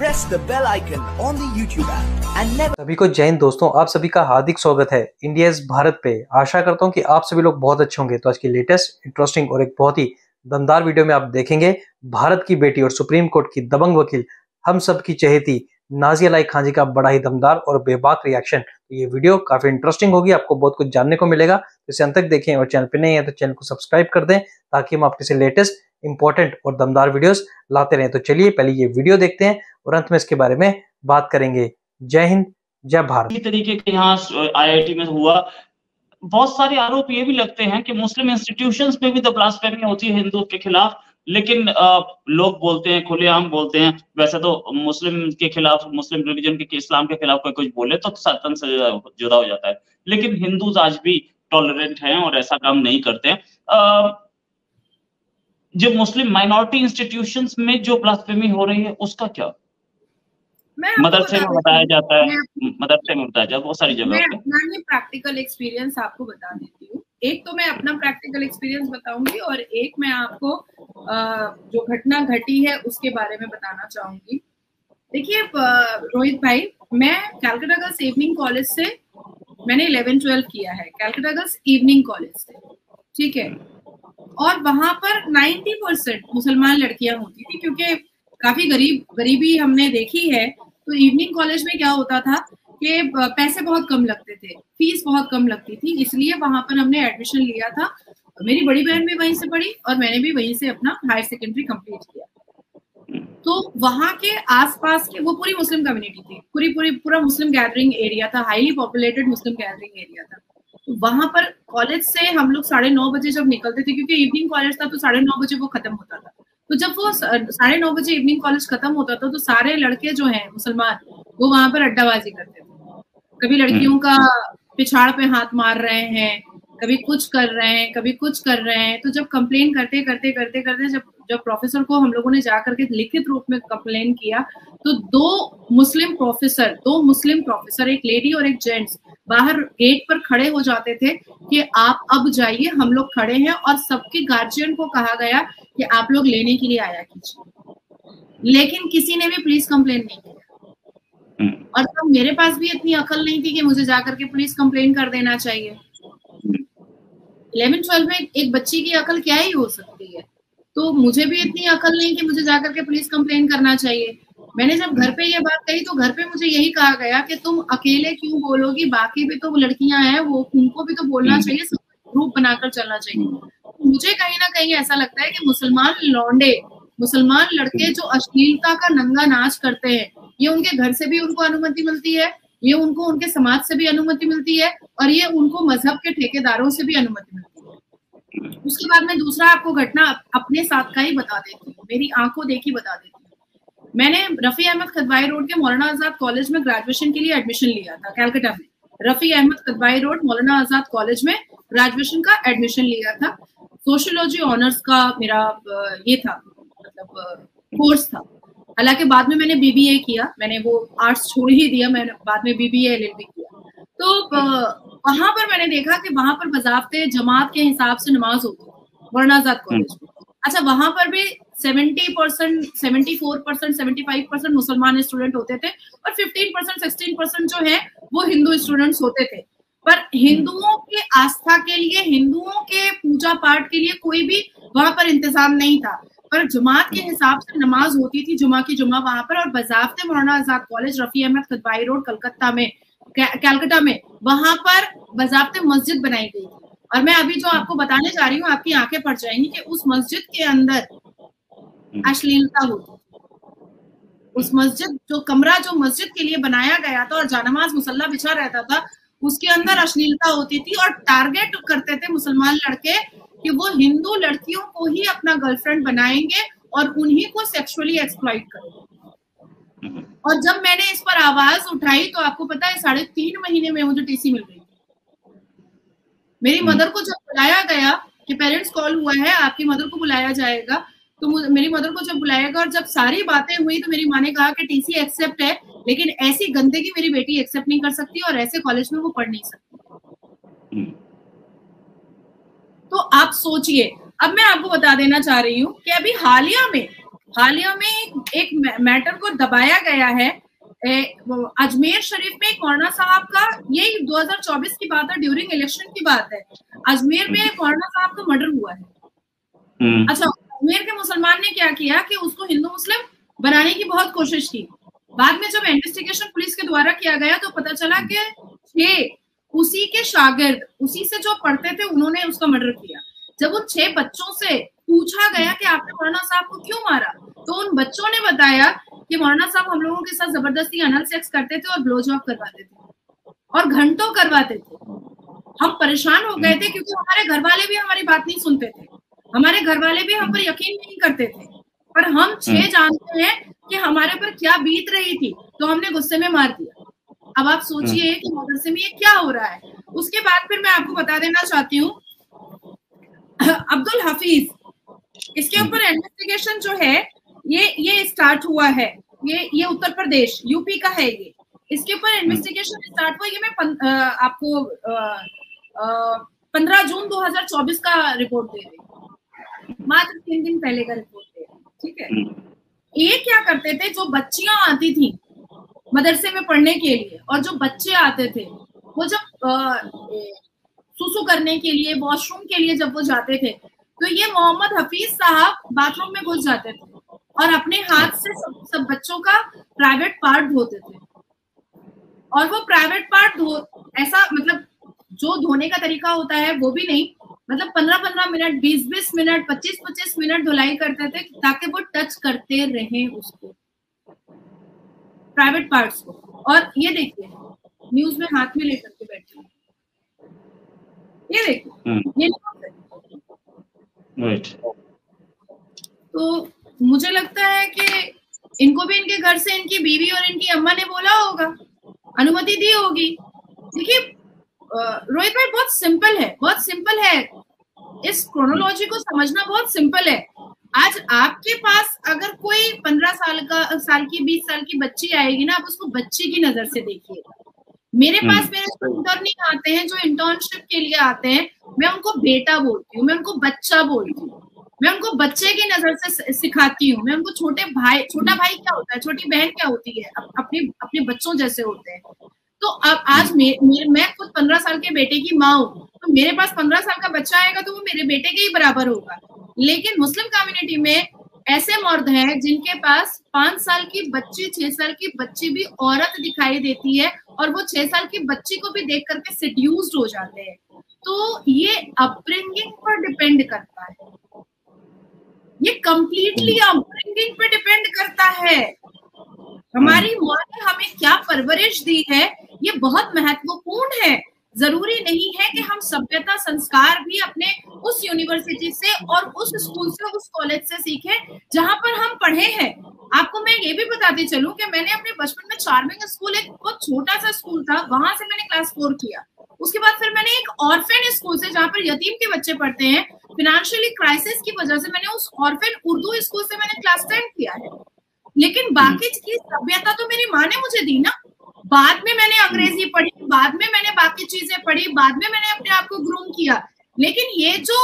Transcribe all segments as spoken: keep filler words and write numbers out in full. press the bell icon on the YouTube app and never। सभी को जय हिंद दोस्तों, आप सभी का हार्दिक स्वागत है इंडिया इज भारत पे। आशा करता हूँ कि आप सभी लोग बहुत अच्छे होंगे। तो आज की लेटेस्ट, इंटरेस्टिंग और एक बहुत ही दमदार वीडियो में आप देखेंगे भारत की बेटी और सुप्रीम कोर्ट की दबंग वकील, हम सब की चहेती नाज़िया ख़ान जी का बड़ा ही दमदार और बेबाक रिएक्शन। तो ये वीडियो काफी इंटरेस्टिंग होगी, आपको बहुत कुछ जानने को मिलेगा, तो इसे अंत तक देखें। और चैनल पे नए हैं तो चैनल को सब्सक्राइब कर दें ताकि हम आपके से लेटेस्ट इंपॉर्टेंट और दमदार वीडियोस लाते रहें। तो चलिए पहले ये वीडियो देखते हैं और अंत में इसके बारे में बात करेंगे। जय हिंद, जय भारत। तरीके के यहाँ आई आई टी में हुआ, बहुत सारे आरोप ये भी लगते हैं कि मुस्लिम इंस्टीट्यूशंस में भी तो ब्लास्फेमी होती है हिंदुओं के खिलाफ, लेकिन आ, लोग बोलते हैं, खुलेआम बोलते हैं। वैसे तो मुस्लिम के खिलाफ, मुस्लिम रिलीजन के, के इस्लाम के खिलाफ कोई कुछ बोले तो सत्तन से जुदा हो जाता है, लेकिन हिंदूज आज भी टॉलरेंट हैं और ऐसा काम नहीं करते हैं। आ, जो मुस्लिम माइनॉरिटी इंस्टीट्यूशंस में जो ब्लास्फेमी हो रही है उसका क्या? मदरसे में बताया जाता है, मदरसे में बताया जाता है बहुत सारी जगह। मैं अपना ही प्रैक्टिकल एक्सपीरियंस आपको बता देती हूँ। एक तो मैं अपना प्रैक्टिकल एक्सपीरियंस बताऊंगी और एक मैं आपको आ, जो घटना घटी है उसके बारे में बताना चाहूंगी। देखिए रोहित भाई, मैं कलकत्ता गर्ल्स इवनिंग कॉलेज से मैंने इलेवन ट्वेल्व किया है, कलकत्ता गर्ल्स इवनिंग कॉलेज से, ठीक है। और वहां पर नाइन्टी परसेंट मुसलमान लड़कियां होती थी, क्योंकि काफी गरीब गरीबी हमने देखी है। तो इवनिंग कॉलेज में क्या होता था कि पैसे बहुत कम लगते थे, फीस बहुत कम लगती थी, इसलिए वहां पर हमने एडमिशन लिया था। मेरी बड़ी बहन भी वहीं से पढ़ी और मैंने भी वहीं से अपना हायर सेकेंडरी कंप्लीट किया। तो वहां के आसपास के वो पूरी मुस्लिम कम्युनिटी थी, पूरी पूरी पूरा मुस्लिम गैदरिंग एरिया था, highly populated Muslim gathering area था। तो वहां पर कॉलेज से हम लोग साढ़े नौ बजे जब निकलते थे, क्योंकि इवनिंग कॉलेज था तो साढ़े नौ बजे वो खत्म होता था। तो जब वो साढ़े नौ बजे इवनिंग कॉलेज खत्म होता था तो सारे लड़के जो हैं मुसलमान, वो वहां पर अड्डाबाजी करते थे। कभी लड़कियों का पिछाड़ पे हाथ मार रहे हैं, कभी कुछ कर रहे हैं, कभी कुछ कर रहे हैं। तो जब कंप्लेन करते करते करते करते जब जब प्रोफेसर को हम लोगों ने जा करके लिखित रूप में कंप्लेन किया, तो दो मुस्लिम प्रोफेसर दो मुस्लिम प्रोफेसर एक लेडी और एक जेंट्स, बाहर गेट पर खड़े हो जाते थे कि आप अब जाइए, हम लोग खड़े हैं। और सबके गार्जियन को कहा गया कि आप लोग लेने के लिए आया कीजिए, लेकिन किसी ने भी पुलिस कंप्लेन नहीं किया। और तब मेरे पास भी इतनी अकल नहीं थी कि मुझे जाकर के पुलिस कंप्लेन कर देना चाहिए। इलेवन ट्वेल्व में एक बच्ची की अकल क्या ही हो सकती है, तो मुझे भी इतनी अकल नहीं कि मुझे जाकर के पुलिस कंप्लेन करना चाहिए। मैंने जब घर पे ये बात कही तो घर पे मुझे यही कहा गया कि तुम अकेले क्यों बोलोगी, बाकी भी तो लड़कियां हैं, वो उनको भी तो बोलना चाहिए, सब ग्रुप बनाकर चलना चाहिए। तो मुझे कहीं ना कहीं ऐसा लगता है कि मुसलमान लौंडे, मुसलमान लड़के जो अश्लीलता का नंगा नाच करते हैं, ये उनके घर से भी उनको अनुमति मिलती है, ये उनको उनके समाज से भी अनुमति मिलती है, और ये उनको मजहब के ठेकेदारों से भी अनुमति मिलती है। उसके बाद मैं दूसरा आपको घटना अपने साथ का ही बता देती हूँ, मेरी आंखों देखी बता देती हूँ। मैंने रफी अहमद खदवाई रोड के मौलाना आजाद कॉलेज में ग्रेजुएशन के लिए एडमिशन लिया था, कलकत्ता में। रफी अहमद खदवाई रोड मौलाना आजाद कॉलेज में ग्रेजुएशन का एडमिशन लिया था। सोशियोलॉजी ऑनर्स का मेरा ये था, मतलब कोर्स था। हालांकि बाद में मैंने बीबीए किया, मैंने वो आर्ट्स छोड़ ही दिया, मैंने बाद में बीबीए एलएलबी किया। तो वहां पर मैंने देखा कि वहां पर बजाबते जमात के हिसाब से नमाज होती है मौलाना आजाद कॉलेज में। अच्छा, वहां पर भी सत्तर परसेंट, चौहत्तर परसेंट, पचहत्तर परसेंट मुसलमान स्टूडेंट होते थे और पंद्रह परसेंट, सोलह परसेंट जो है वो हिंदू स्टूडेंट्स होते थे। पर हिंदुओं के आस्था के लिए, हिंदुओं के पूजा पाठ के लिए कोई भी वहां पर इंतजाम नहीं था, पर जुमात के हिसाब से नमाज होती थी, जुमा की जुमा वहां पर। और बजावते मौलाना आजाद कॉलेज रफी अहमद खदवाई रोड कलकत्ता में, कलकत्ता में वहां पर बजावते मस्जिद बनाई गई थी। और मैं अभी जो आपको बताने जा रही हूँ, आपकी आंखें पड़ जाएंगी कि उस मस्जिद के अंदर अश्लीलता होती। उस मस्जिद, जो कमरा जो मस्जिद के लिए बनाया गया था और जानमाज मुसल्ला बिछा रहता था, उसके अंदर अश्लीलता होती थी। और टारगेट करते थे मुसलमान लड़के कि वो हिंदू लड़कियों को ही अपना गर्लफ्रेंड बनाएंगे और उन्हीं को सेक्सुअली एक्सप्लॉइट करेंगे। और जब मैंने इस पर आवाज उठाई तो आपको पता है साढ़े तीन महीने में मुझे टीसी मिल गई। मेरी मदर को जब बुलाया गया कि पेरेंट्स कॉल हुआ है, आपकी मदर को बुलाया जाएगा, तो मेरी मदर को जब बुलाया गया और जब सारी बातें हुई तो मेरी माँ ने कहा कि टीसी एक्सेप्ट है, लेकिन ऐसी गंदगी मेरी बेटी एक्सेप्ट नहीं कर सकती और ऐसे कॉलेज में वो पढ़ नहीं सकती। तो आप सोचिए। अब मैं आपको बता देना चाह रही हूँ कि अभी हालिया में हालिया में एक मैटर को दबाया गया है। अजमेर शरीफ में एक मौलाना साहब का, ये दो हज़ार चौबीस की बात है, ड्यूरिंग इलेक्शन की बात है, अजमेर में एक मौलाना साहब का मर्डर हुआ है। अच्छा, अजमेर के मुसलमान ने क्या किया कि उसको हिंदू मुस्लिम बनाने की बहुत कोशिश की। बाद में जब इन्वेस्टिगेशन पुलिस के द्वारा किया गया तो पता चला कि छह उसी के शागिर्द, उसी से जो पढ़ते थे, उन्होंने उसका मर्डर किया। जब उन छह बच्चों से पूछा गया कि आपने मौलाना साहब को क्यों मारा, तो उन बच्चों ने बताया कि मौलाना साहब हम लोगों के साथ जबरदस्ती अनल सेक्स करते थे और ब्लोजॉब करवाते थे और घंटों करवाते थे। हम परेशान हो गए थे क्योंकि हमारे घर वाले भी हमारी बात नहीं सुनते थे, हमारे घर वाले भी हम पर यकीन नहीं करते थे, पर हम छह जानते हैं कि हमारे पर क्या बीत रही थी, तो हमने गुस्से में मार दिया। अब आप सोचिए कि मदरसे में ये क्या हो रहा है। उसके बाद फिर मैं आपको बता देना चाहती हूँ, अब्दुल हफीज, इसके ऊपर इन्वेस्टिगेशन जो है ये ये स्टार्ट हुआ है, ये ये उत्तर प्रदेश यूपी का है। ये इसके ऊपर इन्वेस्टिगेशन स्टार्ट हुआ। ये मैं पन, आ, आपको पंद्रह जून दो हज़ार चौबीस का रिपोर्ट दे रही, मात्र तीन दिन पहले का रिपोर्ट दे रही, ठीक है। ये क्या करते थे, जो बच्चियां आती थी मदरसे में पढ़ने के लिए और जो बच्चे आते थे, वो जब सुसु करने के लिए, वॉशरूम के लिए जब वो जाते थे, तो ये मोहम्मद हफीज साहब बाथरूम में घुस जाते थे और अपने हाथ से सब, सब बच्चों का प्राइवेट पार्ट धोते थे। और वो प्राइवेट पार्ट धो ऐसा मतलब जो धोने का तरीका होता है वो भी नहीं, मतलब पंद्रह पंद्रह मिनट, बीस बीस मिनट, पच्चीस पच्चीस मिनट धुलाई करते थे ताकि वो टच करते रहे उसको, प्राइवेट पार्ट्स को। और ये देखिए, न्यूज में हाथ में लेकर के बैठे, ये देखिए, ये right. तो मुझे लगता है कि इनको भी इनके घर से इनकी बीवी और इनकी अम्मा ने बोला होगा, अनुमति दी होगी। देखिए रोहित भाई, बहुत सिंपल है, बहुत सिंपल है, इस क्रोनोलॉजी को समझना बहुत सिंपल है। आज आपके पास अगर कोई पंद्रह साल का साल की बीस साल की बच्ची आएगी ना, आप उसको बच्ची की नजर से देखिएगा। मेरे पास मेरे इंटर्न नहीं आते हैं जो इंटर्नशिप के लिए आते हैं, मैं उनको बेटा बोलती हूँ, मैं उनको बच्चा बोलती हूँ, मैं उनको बच्चे की नजर से सिखाती हूँ, मैं उनको छोटे भाई, छोटा भाई क्या होता है, छोटी बहन क्या होती है, अपने अपने बच्चों जैसे होते हैं। तो अब आज मे, मे, मैं खुद पंद्रह साल के बेटे की माँ हूँ, तो मेरे पास पंद्रह साल का बच्चा आएगा तो वो मेरे बेटे के ही बराबर होगा। लेकिन मुस्लिम कम्युनिटी में ऐसे मर्द हैं जिनके पास पांच साल की बच्ची, छह साल की बच्ची भी औरत दिखाई देती है और वो छह साल की बच्ची को भी देख करके सेड्यूस्ड हो जाते हैं। तो ये अपब्रिंगिंग पर डिपेंड करता है, ये कंप्लीटली अपब्रिंगिंग पे डिपेंड करता है। हमारी माँ ने हमें क्या परवरिश दी है ये बहुत महत्वपूर्ण है। जरूरी नहीं है कि हम सभ्यता संस्कार भी अपने उस यूनिवर्सिटी से और उस स्कूल से, उस कॉलेज से सीखें जहां पर हम पढ़े हैं। आपको मैं ये भी बताती चलूं कि मैंने अपने बचपन में चार्मिंग स्कूल, एक बहुत छोटा सा स्कूल था, वहां से मैंने क्लास फोर किया। उसके बाद फिर मैंने एक ऑर्फेन स्कूल से, जहाँ पर यतीम के बच्चे पढ़ते हैं, फिनेंशियली क्राइसिस की वजह से मैंने उस ऑर्फेन उर्दू स्कूल से मैंने क्लास टेन किया है। लेकिन बाकी की सभ्यता तो मेरी माँ ने मुझे दी ना। बाद में मैंने अंग्रेजी पढ़ी, बाद में मैंने बाकी चीजें पढ़ी, बाद में मैंने अपने आप को ग्रूम किया, लेकिन ये जो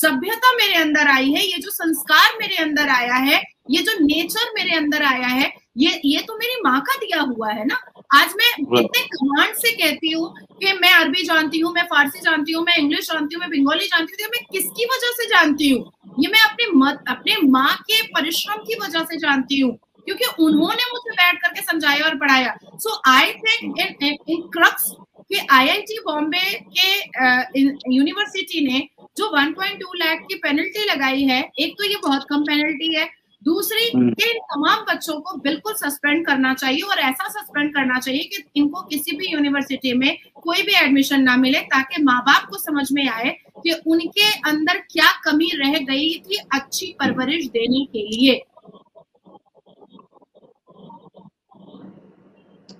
सभ्यता मेरे अंदर आई है, ये जो संस्कार मेरे अंदर आया है, ये जो नेचर मेरे अंदर आया है, ये ये तो मेरी माँ का दिया हुआ है ना। आज मैं इतने कमांड से कहती हूँ कि मैं अरबी जानती हूँ, मैं फारसी जानती हूँ, मैं इंग्लिश जानती हूँ, मैं बंगाली जानती हूँ। मैं किसकी वजह से जानती हूँ? ये मैं अपने मत, अपने माँ के परिश्रम की वजह से जानती हूँ, क्योंकि उन्होंने मुझे बैठ करके समझाया और पढ़ाया। So I think in in crux कि आई आई टी बॉम्बे के यूनिवर्सिटी ने जो एक पॉइंट दो लाख की पेनल्टी लगाई है, एक तो ये बहुत कम पेनल्टी है, दूसरी कि इन तमाम बच्चों को बिल्कुल सस्पेंड करना चाहिए, और ऐसा सस्पेंड करना चाहिए कि इनको किसी भी यूनिवर्सिटी में कोई भी एडमिशन ना मिले, ताकि माँ बाप को समझ में आए कि उनके अंदर क्या कमी रह गई थी अच्छी परवरिश देने के लिए।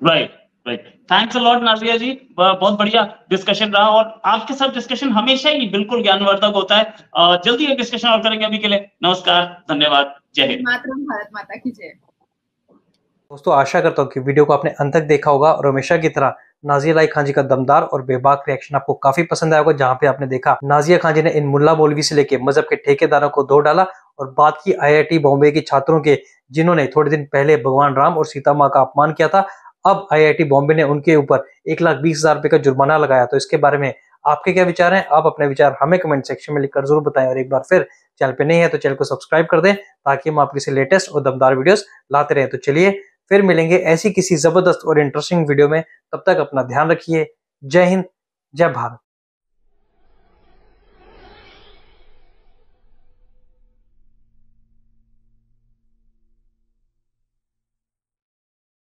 Right right thanks a lot Nazia ji, बहुत बढ़िया डिस्कशन रहा, और आपके साथ डिस्कशन हमेशा ही बिल्कुल ज्ञानवर्धक होता है। जल्दी एक डिस्कशन और करेंगे, अभी के लिए नमस्कार, धन्यवाद, जय हिंद, मातरम, भारत माता की जय। दोस्तों, आशा करता हूँ कि वीडियो को आपने अंत तक देखा होगा, और हमेशा की तरह नाज़िया ख़ान जी का दमदार और बेबाक रिएक्शन आपको काफी पसंद आएगा, जहाँ पे आपने देखा नाज़िया ख़ान जी ने इन मुल्ला मौलवी से लेके मजहब के ठेकेदारों को धो डाला। और बात की आई आई टी बॉम्बे के छात्रों के जिन्होंने थोड़े दिन पहले भगवान राम और सीता माँ का अपमान किया था। अब आई आई टी बॉम्बे ने उनके ऊपर एक लाख बीस हजार रुपए का जुर्माना लगाया। तो इसके बारे में आपके क्या विचार हैं? आप अपने विचार हमें कमेंट सेक्शन में लिखकर जरूर बताएं। और एक बार फिर चैनल पे नहीं है तो चैनल को सब्सक्राइब कर दें ताकि हम आपके लिए लेटेस्ट और दमदार वीडियोस लाते रहें। तो चलिए फिर मिलेंगे ऐसी किसी जबरदस्त और इंटरेस्टिंग वीडियो में। तब तक अपना ध्यान रखिए। जय हिंद, जय भारत।